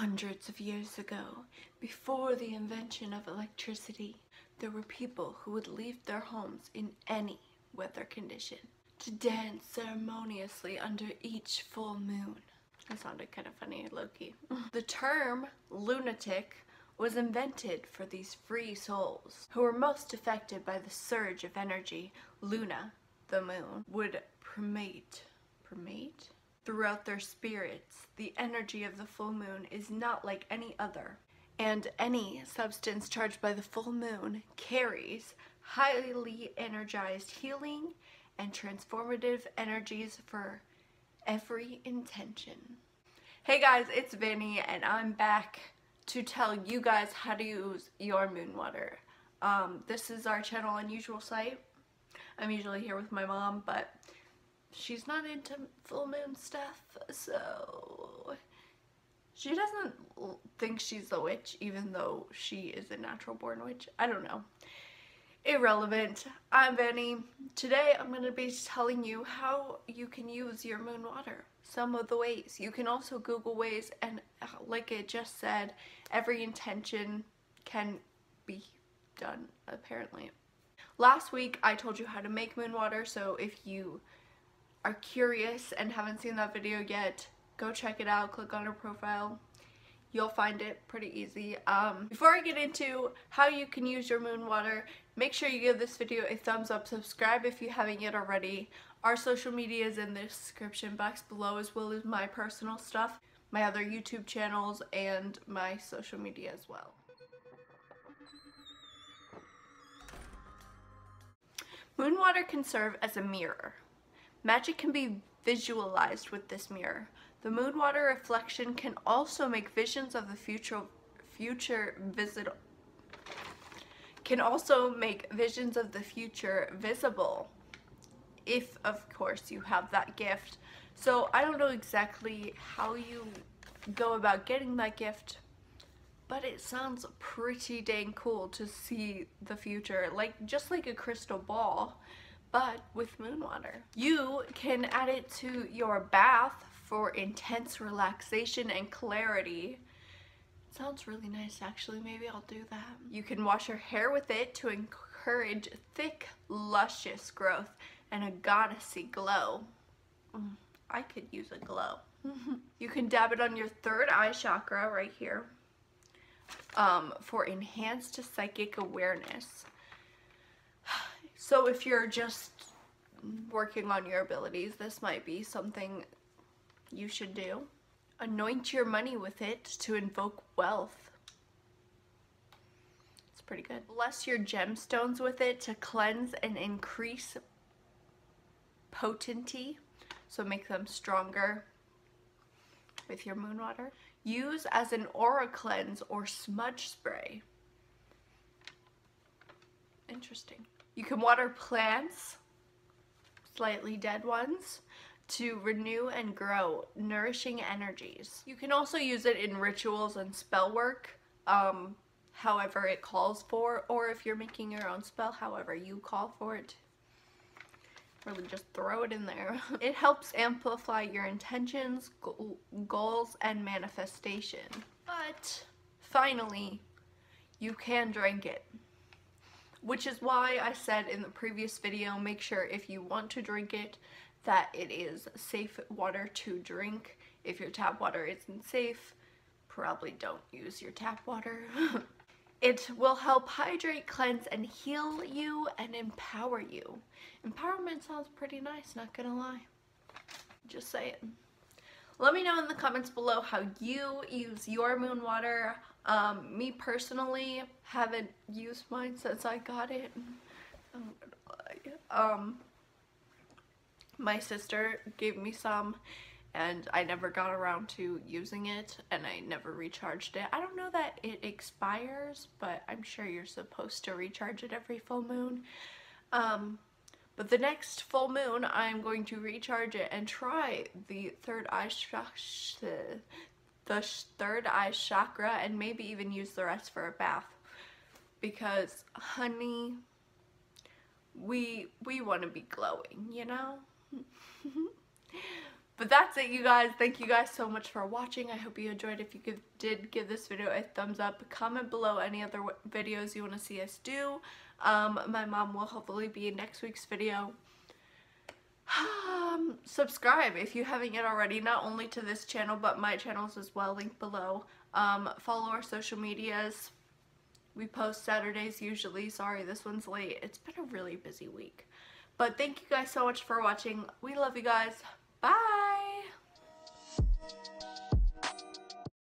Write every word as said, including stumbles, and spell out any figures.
Hundreds of years ago, before the invention of electricity, there were people who would leave their homes in any weather condition to dance ceremoniously under each full moon. That sounded kind of funny, low-key. The term lunatic was invented for these free souls who were most affected by the surge of energy Luna, the moon, would permeate. Permeate? Throughout their spirits, the energy of the full moon is not like any other, and any substance charged by the full moon carries highly energized healing and transformative energies for every intention. Hey guys, it's Vani, and I'm back to tell you guys how to use your moon water. Um, this is our channel, Unusual Sight. I'm usually here with my mom, but she's not into full moon stuff, so she doesn't think she's a witch, even though she is a natural born witch. I don't know. Irrelevant. I'm Vani. Today I'm going to be telling you how you can use your moon water. Some of the ways. You can also Google ways, and like I just said, every intention can be done, apparently. Last week I told you how to make moon water, so if you are curious and haven't seen that video yet, go check it out. Click on her profile, you'll find it pretty easy. Um, before I get into how you can use your moon water, make sure you give this video a thumbs up, subscribe if you haven't yet already. Our social media is in the description box below, as well as my personal stuff, my other YouTube channels, and my social media as well. Moon water can serve as a mirror. Magic can be visualized with this mirror. The moon water reflection can also make visions of the future future visit can also make visions of the future visible, if of course you have that gift. So I don't know exactly how you go about getting that gift, but it sounds pretty dang cool to see the future, like just like a crystal ball, but with moon water. You can add it to your bath for intense relaxation and clarity. It sounds really nice, actually. Maybe I'll do that. You can wash your hair with it to encourage thick, luscious growth and a goddessy glow. Mm, I could use a glow. You can dab it on your third eye chakra right here um, for enhanced psychic awareness. So if you're just working on your abilities, this might be something you should do. Anoint your money with it to invoke wealth. It's pretty good. Bless your gemstones with it to cleanse and increase potency, so make them stronger with your moon water. Use as an aura cleanse or smudge spray. Interesting. You can water plants, slightly dead ones, to renew and grow nourishing energies. You can also use it in rituals and spell work, um, however it calls for, or if you're making your own spell, however you call for it. Really just throw it in there. It helps amplify your intentions, go- goals, and manifestation. But finally, you can drink it. Which is why I said in the previous video, make sure if you want to drink it that it is safe water to drink. If your tap water isn't safe, probably don't use your tap water. It will help hydrate, cleanse, and heal you and empower you. Empowerment sounds pretty nice, not gonna lie. Just saying. Let me know in the comments below how you use your moon water. Um, me personally haven't used mine since I got it. I'm gonna lie. Um, my sister gave me some and I never got around to using it, and I never recharged it. I don't know that it expires, but I'm sure you're supposed to recharge it every full moon. Um, but the next full moon I'm going to recharge it and try the third eye chakra. The third eye chakra, and maybe even use the rest for a bath, because honey, we we want to be glowing, you know. But that's it, you guys. Thank you guys so much for watching. I hope you enjoyed. If you give, did give this video a thumbs up, comment below any other w videos you want to see us do. Um, my mom will hopefully be in next week's video. Um, subscribe if you haven't yet already, not only to this channel, but my channels as well, link below. Um, follow our social medias. We post Saturdays usually. Sorry, this one's late. It's been a really busy week. But thank you guys so much for watching. We love you guys. Bye!